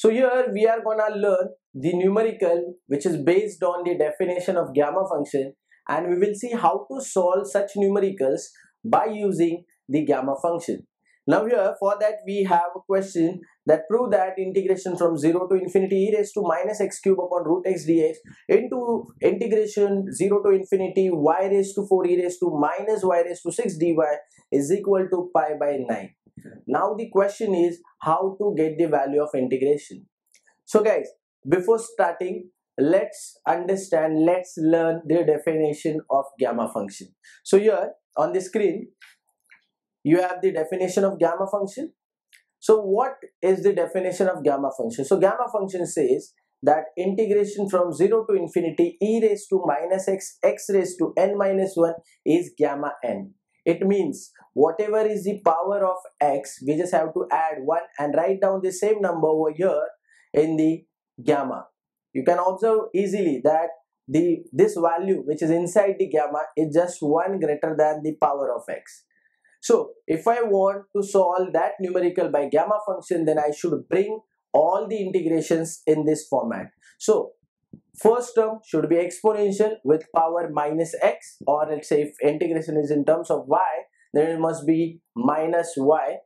So here we are gonna learn the numerical which is based on the definition of gamma function, and we will see how to solve such numericals by using the gamma function. Now here for that we have a question that prove that integration from 0 to infinity e raised to minus x cube upon root x dx into integration 0 to infinity y raised to 4 e raised to minus y raised to 6 dy is equal to pi by 9. Now the question is how to get the value of integration. So guys, before starting, let's learn the definition of gamma function. So here on the screen you have the definition of gamma function. So what is the definition of gamma function? So gamma function says that integration from 0 to infinity e raised to minus x raised to n minus 1 is gamma n. It means whatever is the power of x, we just have to add 1 and write down the same number over here in the gamma. You can observe easily that this value which is inside the gamma is just 1 greater than the power of x. So if I want to solve that numerical by gamma function, then I should bring all the integrations in this format. So first term should be exponential with power minus x, or let's say if integration is in terms of y, then it must be minus y.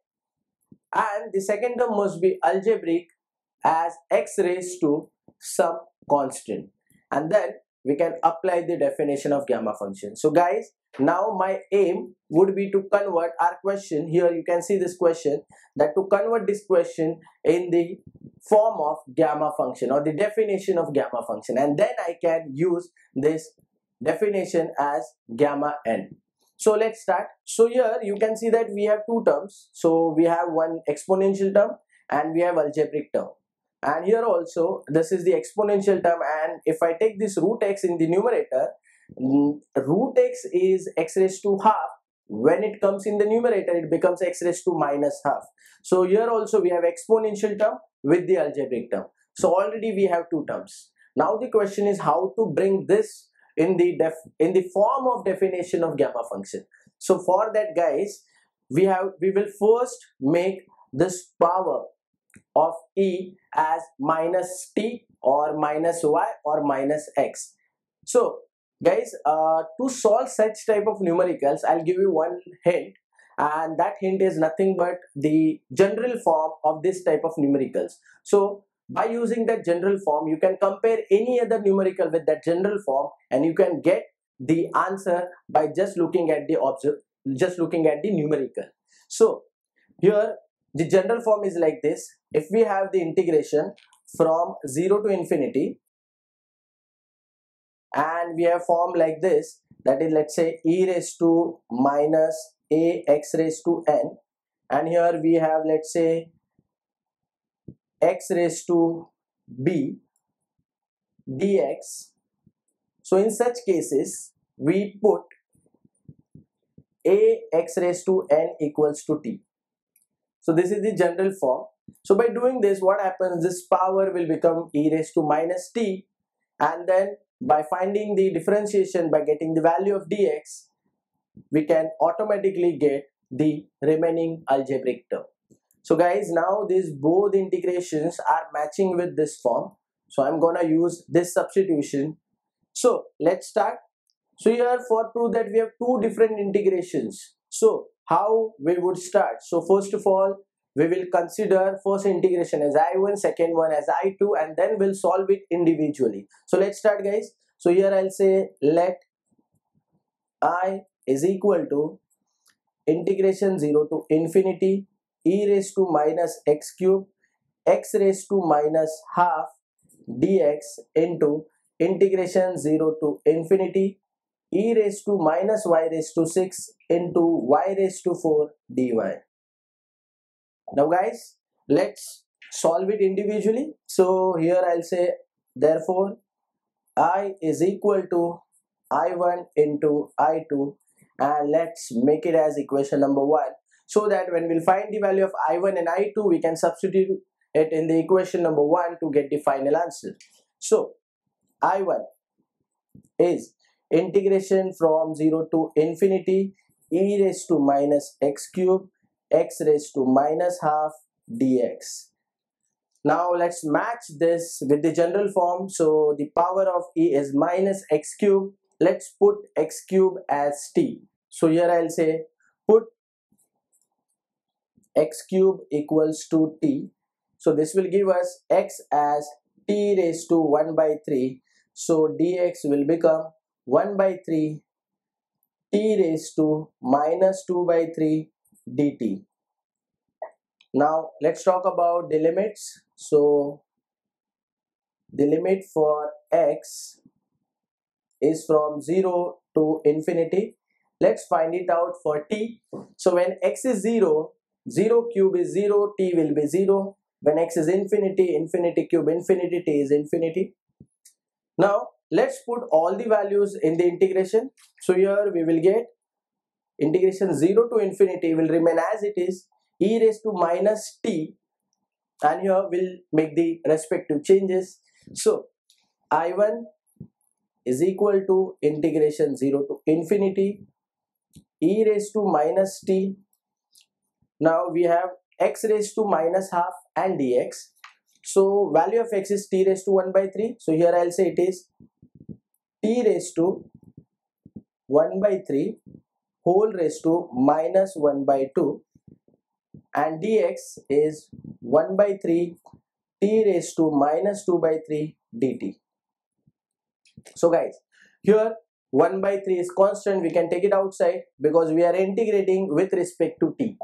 And the second term must be algebraic as x raised to some constant. And then we can apply the definition of gamma function. So guys, now my aim would be to convert our question, here you can see this question, that to convert this question in the form of gamma function or the definition of gamma function, and then I can use this definition as gamma n. So let's start. So here you can see that we have two terms. So we have one exponential term and we have algebraic term. And here also this is the exponential term, and if I take this root x in the numerator, root x is x raised to half. When it comes in the numerator, it becomes x raised to minus half. So here also we have exponential term with the algebraic term. So already we have two terms. Now the question is how to bring this in the form of definition of gamma function. So for that, guys, we will first make this power of e as minus t or minus y or minus x. So guys, to solve such type of numericals, I'll give you one hint, and that hint is nothing but the general form of this type of numericals. So by using that general form, you can compare any other numerical with that general form, and you can get the answer by just looking at the numerical. So here the general form is like this. If we have the integration from 0 to infinity, and we have form like this, that is, let's say e raised to minus a x raised to n, and here we have, let's say, x raised to b dx. So in such cases we put a x raised to n equals to t. So this is the general form. So by doing this, what happens, this power will become e raised to minus t, and then by finding the differentiation, by getting the value of dx, we can automatically get the remaining algebraic term. So guys, now these both integrations are matching with this form. So I'm gonna use this substitution. So let's start. So here for proof that we have two different integrations. So how we would start? So first of all, we will consider first integration as I1, second one as I2, and then we'll solve it individually. So let's start, guys. So here I'll say let I is equal to integration 0 to infinity e raised to minus x cube x raised to minus half dx into integration 0 to infinity e raised to minus y raised to 6 into y raised to 4 dy. Now guys, let's solve it individually. So here I'll say therefore I is equal to I1 into I2, and let's make it as equation number 1, so that when we'll find the value of I1 and I2, we can substitute it in the equation number 1 to get the final answer. So I1 is integration from 0 to infinity e raised to minus x cube x raised to minus half dx. Now let's match this with the general form. So the power of e is minus x cube. Let's put x cube as t. So here I'll say put x cube equals to t. So this will give us x as t raised to 1 by 3. So dx will become 1 by 3 t raised to minus 2 by 3 dt. Now let's talk about the limits. So the limit for x is from 0 to infinity. Let's find it out for t. So when x is 0, 0 cube is 0, t will be 0. When x is infinity, infinity cube infinity, t is infinity. Now let's put all the values in the integration. So here we will get integration 0 to infinity will remain as it is, e raised to minus t, and here we'll make the respective changes. So I1 is equal to integration 0 to infinity e raised to minus t. Now we have x raised to minus half and dx. So value of x is t raised to 1 by 3. So here I'll say it is t raised to 1 by 3 whole raised to minus 1 by 2, and dx is 1 by 3 t raised to minus 2 by 3 dt. So guys, here 1 by 3 is constant. We can take it outside because we are integrating with respect to t.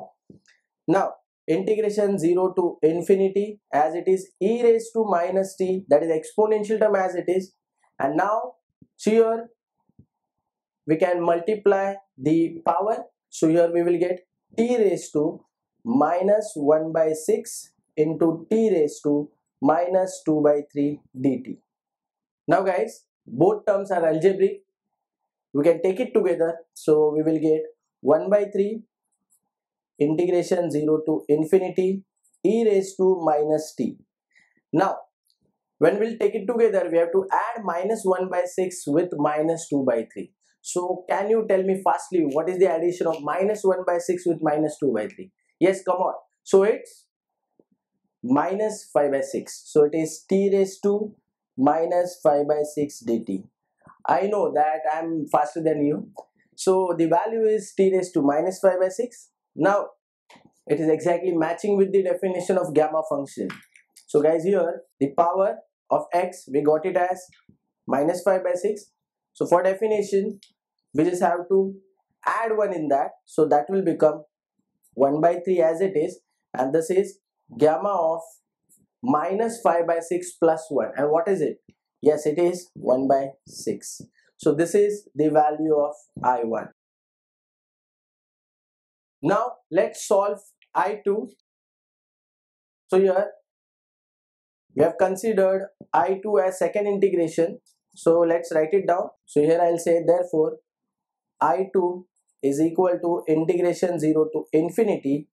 Now integration 0 to infinity as it is, e raised to minus t, that is exponential term as it is, and now here we can multiply the power. So here we will get t raised to minus 1 by 6 into t raised to minus 2 by 3 dt. Now guys, both terms are algebraic. We can take it together. So we will get 1 by 3 integration 0 to infinity e raised to minus t. Now when we'll take it together, we have to add minus 1 by 6 with minus 2 by 3. So can you tell me fastly what is the addition of minus 1 by 6 with minus 2 by 3? Yes, come on. So it's minus 5 by 6. So it is t raised to minus 5 by 6 dt. I know that I'm faster than you. So the value is t raised to minus 5 by 6. Now it is exactly matching with the definition of gamma function. So guys, here the power of x, we got it as minus 5 by 6. So for definition, we just have to add 1 in that. So that will become 1 by 3 as it is, and this is gamma of minus 5 by 6 plus 1. And what is it? Yes, it is 1 by 6. So this is the value of I1. Now let's solve I2. So here we have considered I2 as second integration. So let's write it down. So here I'll say therefore I2 is equal to integration 0 to infinity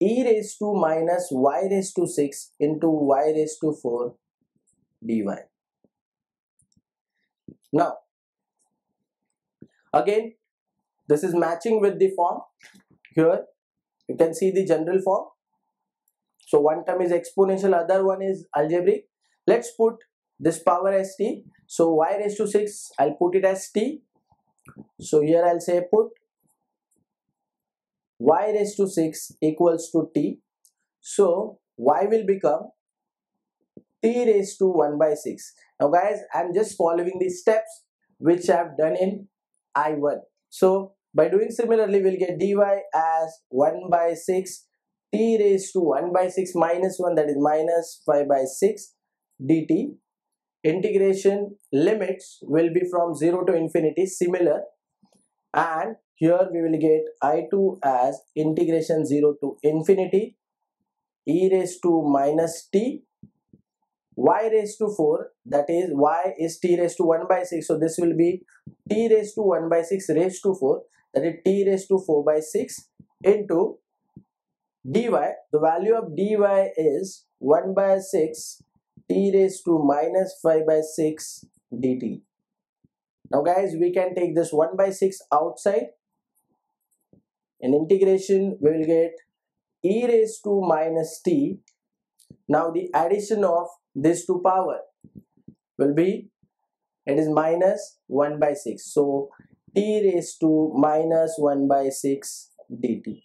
e raised to minus y raised to 6 into y raised to 4 dy. Now again, this is matching with the form. Here you can see the general form. So one term is exponential, other one is algebraic. Let's put this power as t. So y raised to 6, I'll put it as t. So here I'll say put y raised to 6 equals to t. So y will become t raised to 1 by 6. Now guys, I'm just following the steps which I've done in I1. So by doing similarly, we'll get dy as 1 by 6 t raised to 1 by 6 minus 1, that is minus 5 by 6 dt. Integration limits will be from 0 to infinity, similar, and here we will get I2 as integration 0 to infinity e raised to minus t y raised to 4, that is y is t raised to 1 by 6. So this will be t raised to 1 by 6 raised to 4, that is t raised to 4 by 6 into dy. The value of dy is 1 by 6 t raised to minus 5 by 6 dt. Now guys, we can take this 1 by 6 outside. In integration, we will get e raised to minus t Now the addition of these two power will be, it is minus 1 by 6. So t raised to minus 1 by 6 dt.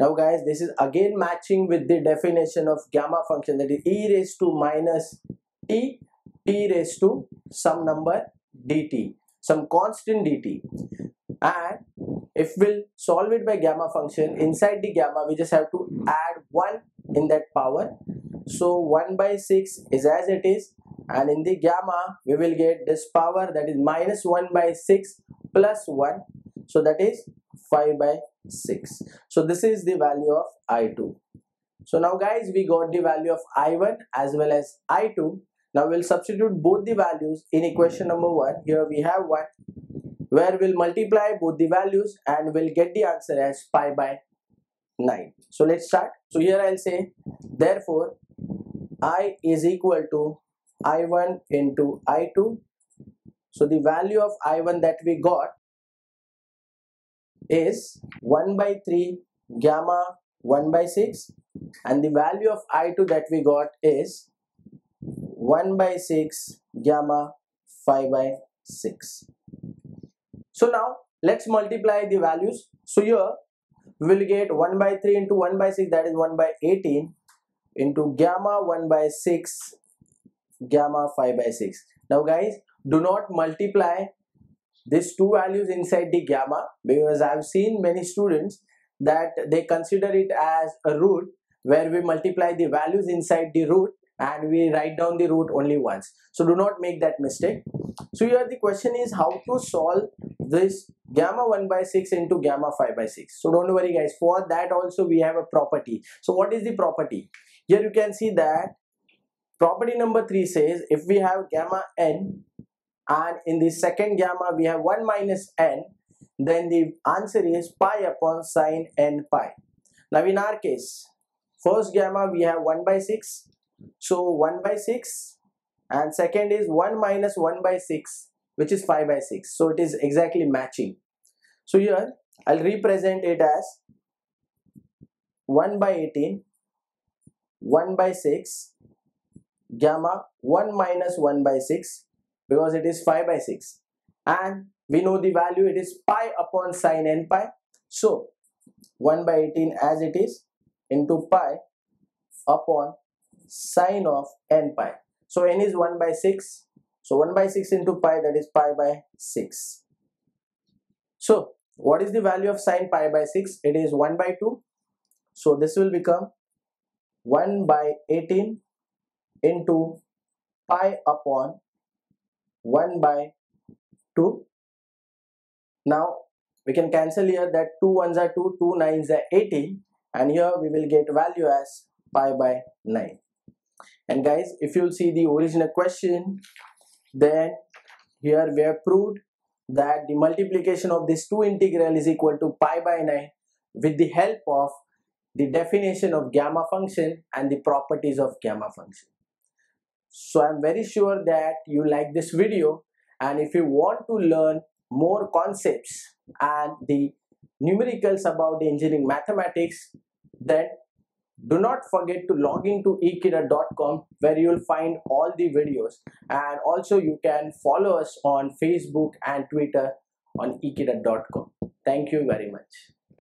Now guys, this is again matching with the definition of gamma function, that is e raised to minus t, t raised to some number dt, some constant dt. And if we'll solve it by gamma function, inside the gamma we just have to add 1 in that power. So 1 by 6 is as it is, and in the gamma we will get this power, that is minus 1 by 6 plus 1, so that is 5 by 6. So this is the value of I2. So now guys, we got the value of I1 as well as I2. Now we'll substitute both the values in equation number 1. Here we have 1, where we'll multiply both the values and we'll get the answer as pi by 9. So let's start. So here I'll say, therefore I is equal to I1 into I2. So the value of I1 that we got is 1 by 3 gamma 1 by 6, and the value of I2 that we got is 1 by 6 gamma 5 by 6. So now let's multiply the values. So here we will get 1 by 3 into 1 by 6, that is 1 by 18, into gamma 1 by 6 gamma 5 by 6. Now guys, do not multiply these two values inside the gamma, because I have seen many students that they consider it as a root, where we multiply the values inside the root and we write down the root only once. So do not make that mistake. So here the question is how to solve this gamma 1 by 6 into gamma 5 by 6. So don't worry guys, for that also we have a property. So what is the property? Here you can see that property number 3 says, if we have gamma n and in the second gamma we have 1 minus n, then the answer is pi upon sine n pi. Now in our case, first gamma we have 1 by 6. So 1 by 6, and second is 1 minus 1 by 6, which is 5 by 6. So it is exactly matching. So here I'll represent it as 1 by 18, 1 by 6, gamma 1 minus 1 by 6, because it is 5 by 6. And we know the value, it is pi upon sine n pi. So 1 by 18 as it is, into pi upon sine of n pi. So n is 1 by 6. So 1 by 6 into pi, that is pi by 6. So what is the value of sine pi by 6? It is 1 by 2. So this will become 1 by 18 into pi upon 1 by 2. Now we can cancel here, that 2 ones are 2, 2 nines are 18, and here we will get value as pi by 9. And guys, if you'll see the original question, then here we have proved that the multiplication of these two integral is equal to pi by 9 with the help of the definition of gamma function and the properties of gamma function. So I'm very sure that you like this video, and if you want to learn more concepts and the numericals about the engineering mathematics, then do not forget to log into ekeeda.com, where you will find all the videos, and also you can follow us on Facebook and Twitter on ekeeda.com. Thank you very much.